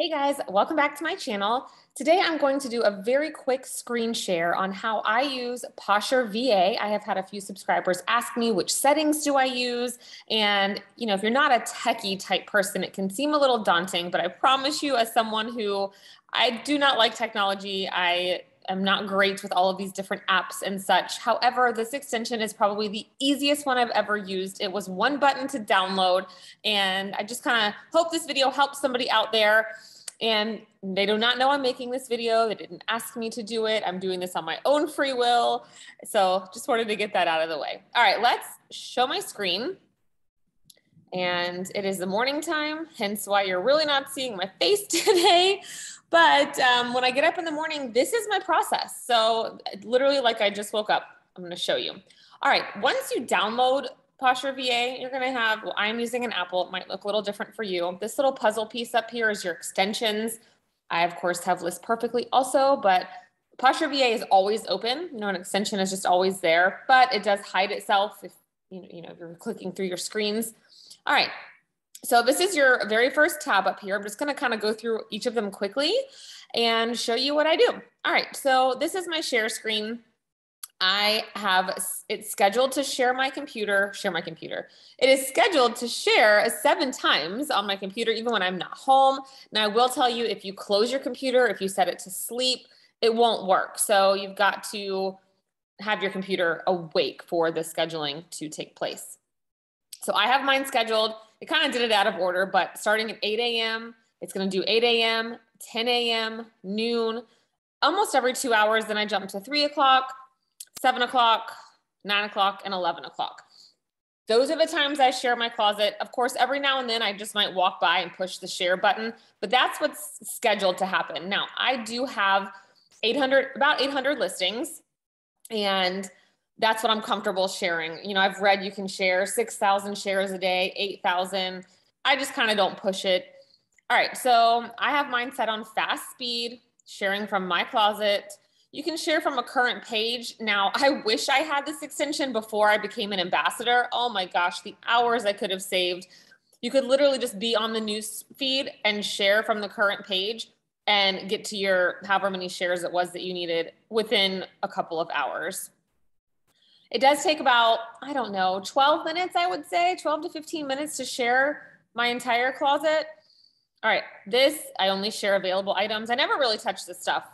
Hey guys, welcome back to my channel. Today I'm going to do a very quick screen share on how I use Posher VA. I have had a few subscribers ask me which settings do I use, and you know, if you're not a techie type person, it can seem a little daunting, but I promise you, as someone who I do not like technology, I'm not great with all of these different apps and such. However, this extension is probably the easiest one I've ever used. It was one button to download, and I just kind of hope this video helps somebody out there. And they do not know I'm making this video. They didn't ask me to do it. I'm doing this on my own free will. So just wanted to get that out of the way. All right, let's show my screen. And it is the morning time, hence why you're really not seeing my face today. But when I get up in the morning, this is my process. So literally like I just woke up, I'm gonna show you. All right, once you download Posher VA, you're gonna have, well, I'm using an Apple, it might look a little different for you. This little puzzle piece up here is your extensions. I of course have List Perfectly also, but Posher VA is always open. You know, an extension is just always there, but it does hide itself if if you're clicking through your screens. All right. So this is your very first tab up here. I'm just going to kind of go through each of them quickly and show you what I do. All right. So this is my share screen. I have it scheduled to share my computer, It is scheduled to share 7 times on my computer, even when I'm not home. Now I will tell you, if you close your computer, if you set it to sleep, it won't work. So you've got to have your computer awake for the scheduling to take place. So I have mine scheduled. It kind of did it out of order, but starting at 8 a.m., it's going to do 8 a.m., 10 a.m., noon, almost every 2 hours. Then I jump to 3 o'clock, 7 o'clock, 9 o'clock, and 11 o'clock. Those are the times I share my closet. Of course, every now and then I just might walk by and push the share button, but that's what's scheduled to happen. Now, I do have about 800 listings, and that's what I'm comfortable sharing. You know, I've read you can share 6,000 shares a day, 8,000. I just kind of don't push it. All right, so I have mine set on fast speed, sharing from my closet. You can share from a current page. Now, I wish I had this extension before I became an ambassador. Oh my gosh, the hours I could have saved. You could literally just be on the news feed and share from the current page and get to your however many shares it was that you needed within a couple of hours. It does take about, I don't know, 12 minutes, I would say, 12 to 15 minutes to share my entire closet. All right, this, I only share available items. I never really touch this stuff.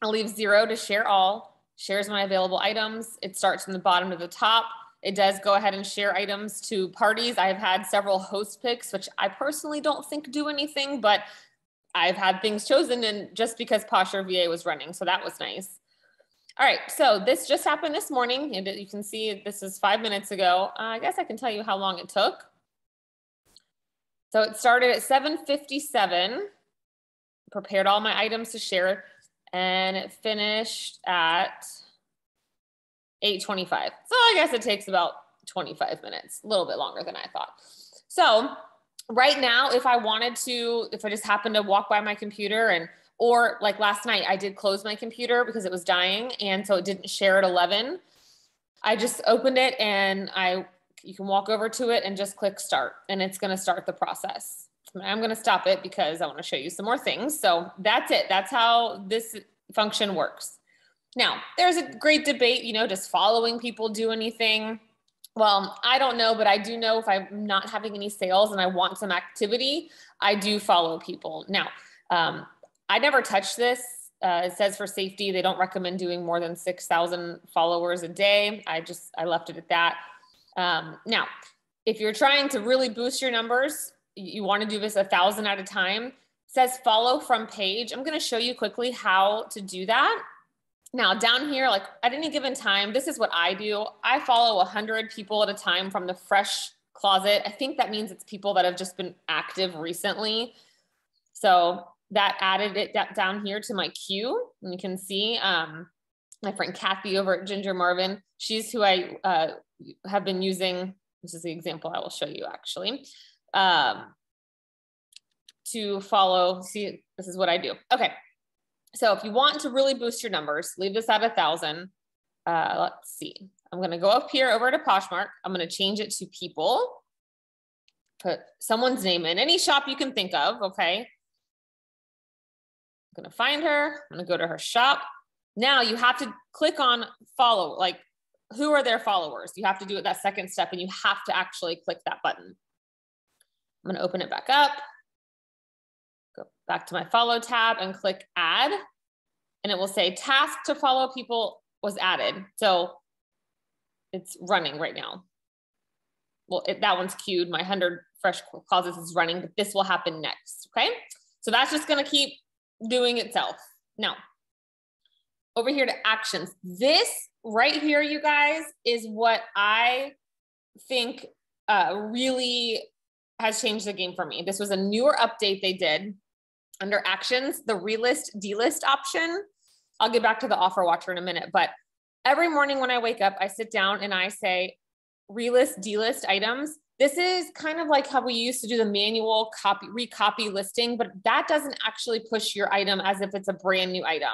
I leave 0 to share all, shares my available items. It starts from the bottom to the top. It does go ahead and share items to parties. I've had several host picks, which I personally don't think do anything, but I've had things chosen and just because Posher VA was running, so that was nice. All right, so this just happened this morning. And you can see this is 5 minutes ago. I guess I can tell you how long it took. So it started at 7:57, prepared all my items to share, and it finished at 8:25. So I guess it takes about 25 minutes, a little bit longer than I thought. So right now, if I wanted to, if I just happened to walk by my computer and or like last night, I did close my computer because it was dying. And so it didn't share at 11. I just opened it and you can walk over to it and just click start. And it's going to start the process. I'm going to stop it because I want to show you some more things. So that's it. That's how this function works. Now, there's a great debate, you know, does following people do anything? Well, I don't know, but I do know if I'm not having any sales and I want some activity, I do follow people. Now, I never touch this. It says for safety, they don't recommend doing more than 6,000 followers a day. I left it at that. Now, if you're trying to really boost your numbers, you want to do this 1,000 at a time. It says follow from page. I'm going to show you quickly how to do that. Now down here, like at any given time, this is what I do. I follow 100 people at a time from the fresh closet. I think that means it's people that have just been active recently. So that added it down here to my queue. And you can see my friend Kathy over at Ginger Marvin. She's who I have been using. This is the example I will show you actually. To follow, see, this is what I do. Okay, so if you want to really boost your numbers, leave this at 1,000. Let's see, I'm gonna go up here over to Poshmark. I'm gonna change it to people, put someone's name in, any shop you can think of, okay? I'm gonna find her, I'm gonna go to her shop. Now you have to click on follow, like who are their followers? You have to do it that second step and you have to actually click that button. I'm gonna open it back up, go back to my follow tab and click add. And it will say task to follow people was added. So it's running right now. Well, that one's queued. My 100 fresh closets is running, but this will happen next, okay? So that's just gonna keep doing itself. Now, over here to actions. This right here, you guys, is what I think really has changed the game for me. This was a newer update they did under actions, the relist, delist option. I'll get back to the offer watcher in a minute, but every morning when I wake up, I sit down and I say, relist, delist items. This is kind of like how we used to do the manual copy, recopy listing, but that doesn't actually push your item as if it's a brand new item.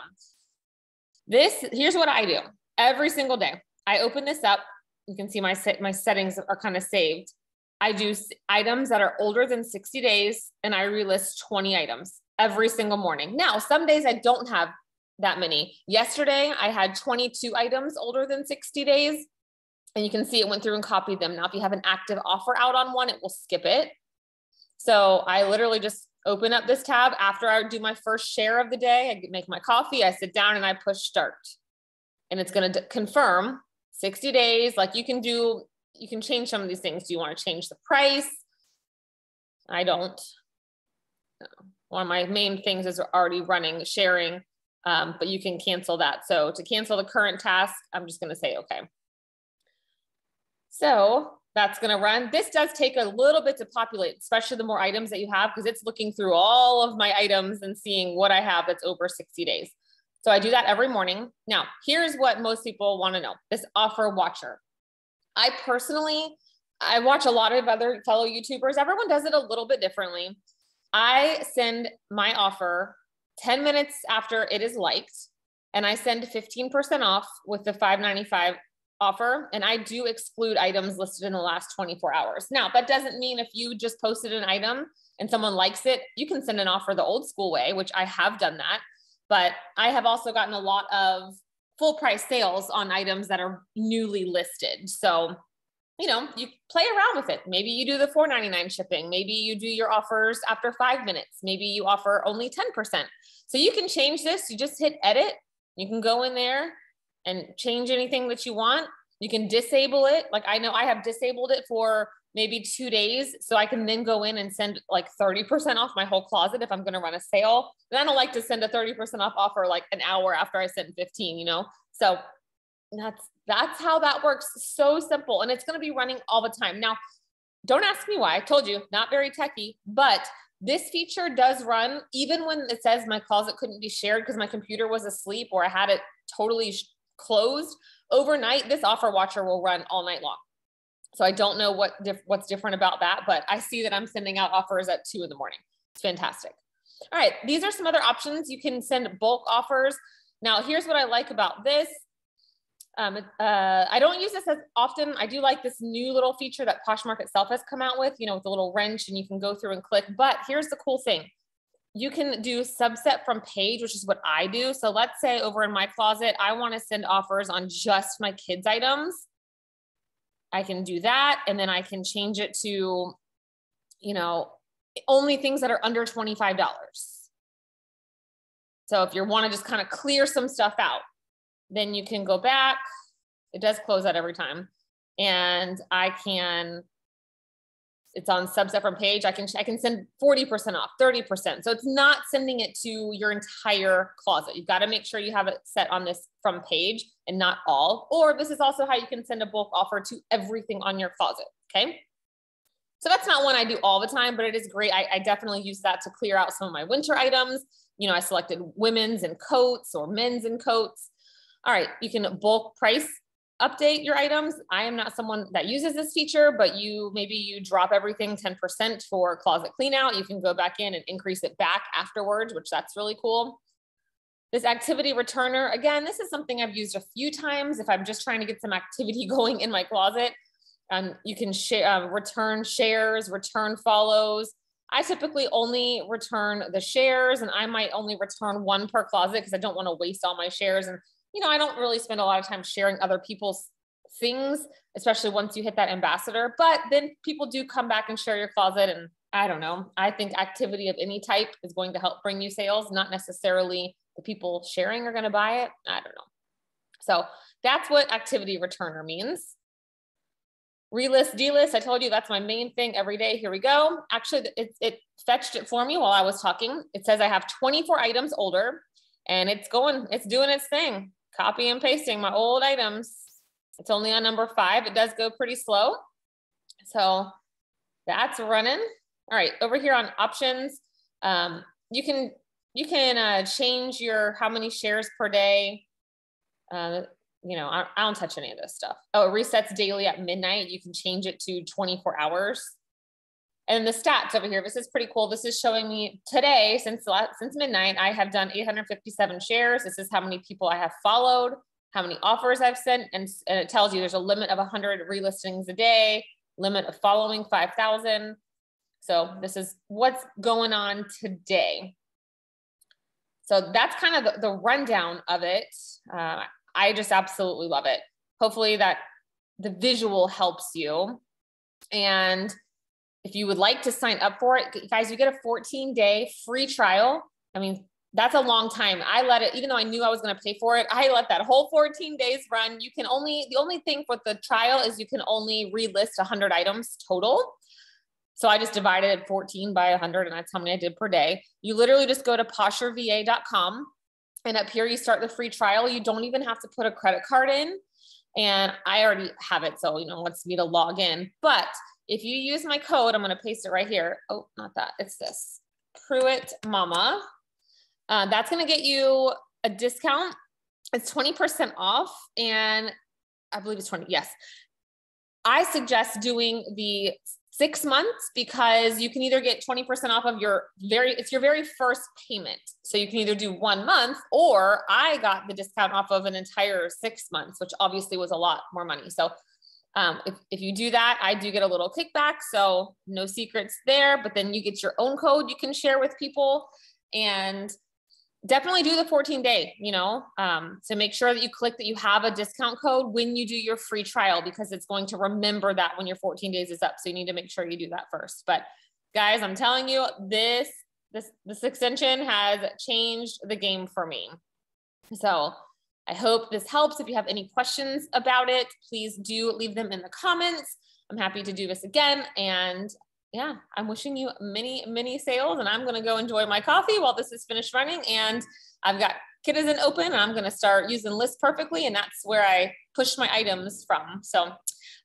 Here's what I do every single day. I open this up. You can see my settings are kind of saved. I do items that are older than 60 days and I relist 20 items every single morning. Now, some days I don't have that many. Yesterday, I had 22 items older than 60 days. And you can see it went through and copied them. Now, if you have an active offer out on one, it will skip it. So I literally just open up this tab. After I do my first share of the day, I make my coffee, I sit down and I push start. And it's gonna confirm 60 days. Like you can change some of these things. Do you wanna change the price? I don't. One of my main things is already running, sharing, but you can cancel that. So to cancel the current task, I'm just gonna say, okay. So that's gonna run. This does take a little bit to populate, especially the more items that you have, because it's looking through all of my items and seeing what I have that's over 60 days. So I do that every morning. Now, here's what most people wanna know, this offer watcher. I personally, I watch a lot of other fellow YouTubers. Everyone does it a little bit differently. I send my offer 10 minutes after it is liked, and I send 15% off with the $5.95 offer. And I do exclude items listed in the last 24 hours. Now, that doesn't mean if you just posted an item and someone likes it, you can send an offer the old school way, which I have done that. But I have also gotten a lot of full price sales on items that are newly listed. So, you know, you play around with it. Maybe you do the $4.99 shipping. Maybe you do your offers after 5 minutes. Maybe you offer only 10%. So you can change this. You just hit edit. You can go in there and change anything that you want. You can disable it. Like I know I have disabled it for maybe 2 days. So I can then go in and send like 30% off my whole closet if I'm gonna run a sale. And I don't like to send a 30% off offer like an hour after I sent 15, you know? So that's how that works. So simple. And it's gonna be running all the time. Now, don't ask me why. I told you, not very techy, but this feature does run even when it says my closet couldn't be shared because my computer was asleep or I had it totally closed overnight. This offer watcher will run all night long. So I don't know what's different about that, but I see that I'm sending out offers at 2 in the morning. It's fantastic. All right, these are some other options. You can send bulk offers. Now, here's what I like about this. I don't use this as often. I do like this new little feature that Poshmark itself has come out with, you know, with a little wrench and you can go through and click, but here's the cool thing. You can do subset from page, which is what I do. So let's say over in my closet, I want to send offers on just my kids' items. I can do that. And then I can change it to, you know, only things that are under $25. So if you want to just kind of clear some stuff out, then you can go back. It does close out every time. And I can, it's on subset from page. I can send 40% off, 30%. So it's not sending it to your entire closet. You've got to make sure you have it set on this from page and not all, or this is also how you can send a bulk offer to everything on your closet. Okay. So that's not one I do all the time, but it is great. I definitely use that to clear out some of my winter items. You know, I selected women's and coats or men's and coats. All right. You can bulk price update your items. I am not someone that uses this feature, but maybe you drop everything 10% for closet clean out. You can go back in and increase it back afterwards, which that's really cool. This activity returner, again, this is something I've used a few times. If I'm just trying to get some activity going in my closet, you can share, return shares, return follows, I typically only return the shares, and I might only return one per closet because I don't want to waste all my shares. And, you know, I don't really spend a lot of time sharing other people's things, especially once you hit that ambassador. But then people do come back and share your closet. And I don't know, I think activity of any type is going to help bring you sales, not necessarily the people sharing are going to buy it. I don't know. So that's what activity returner means. Relist, delist. I told you that's my main thing every day. Here we go. Actually, it fetched it for me while I was talking. It says I have 24 items older, and it's doing its thing. Copy and pasting my old items. It's only on number 5. It does go pretty slow. So that's running. All right, over here on options, you can change your how many shares per day. You know, I don't touch any of this stuff. Oh, it resets daily at midnight. You can change it to 24 hours. And the stats over here, this is pretty cool. This is showing me today, since midnight, I have done 857 shares. This is how many people I have followed, how many offers I've sent. And it tells you there's a limit of 100 relistings a day, limit of following 5,000. So this is what's going on today. So that's kind of the rundown of it. I just absolutely love it. Hopefully that the visual helps you. And if you would like to sign up for it, guys, you get a 14-day free trial. I mean, that's a long time. I let it, even though I knew I was going to pay for it, I let that whole 14 days run. You can only, the only thing with the trial is you can only relist 100 items total. So I just divided it 14 by 100, and that's how many I did per day. You literally just go to posherva.com. And up here, you start the free trial. You don't even have to put a credit card in. And I already have it, so, you know, it wants me to log in. But if you use my code, I'm going to paste it right here. Oh, not that. It's this. Pruitt Mama. That's going to get you a discount. It's 20% off. And I believe it's 20. Yes. I suggest doing the 6 months because you can either get 20% off of your very first payment. So you can either do 1 month, or I got the discount off of an entire 6 months, which obviously was a lot more money. So if you do that, I do get a little kickback. So no secrets there, but then you get your own code you can share with people, and definitely do the 14-day, you know, to make sure that you click that you have a discount code when you do your free trial, because it's going to remember that when your 14 days is up. So you need to make sure you do that first. But guys, I'm telling you, this extension has changed the game for me. So I hope this helps. If you have any questions about it, please do leave them in the comments. I'm happy to do this again. And yeah, I'm wishing you many, many sales, and I'm going to go enjoy my coffee while this is finished running. And I've got Kitizen open, and I'm going to start using List Perfectly, and that's where I push my items from. So, all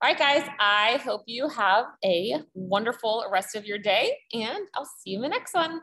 right, guys, I hope you have a wonderful rest of your day, and I'll see you in the next one.